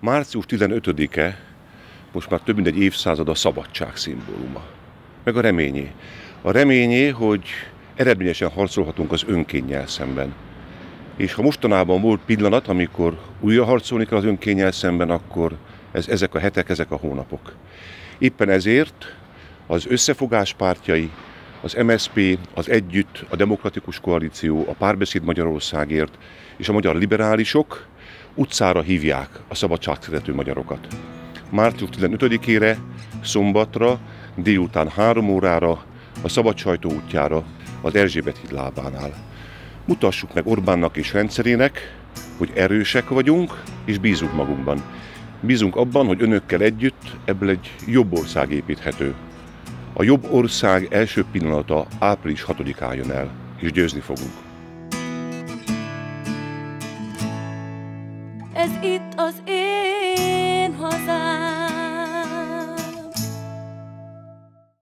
Március 15-e most már több mint egy évszázad a szabadság szimbóluma, meg a reményé. A reményé, hogy eredményesen harcolhatunk az önkénnyel szemben. És ha mostanában volt pillanat, amikor újra harcolni kell az önkénnyel szemben, akkor ezek a hetek, ezek a hónapok. Éppen ezért az összefogás pártjai, az MSZP, az Együtt, a Demokratikus Koalíció, a Párbeszéd Magyarországért és a Magyar Liberálisok utcára hívják a szabadságszerető magyarokat. Március 15-ére, szombatra, délután 3 órára, a Szabadsajtó útjára, az Erzsébet híd lábánál. Mutassuk meg Orbánnak és rendszerének, hogy erősek vagyunk és bízunk magunkban. Bízunk abban, hogy önökkel együtt ebből egy jobb ország építhető. A jobb ország első pillanata április 6-án jön el, és győzni fogunk. Ez itt az élet.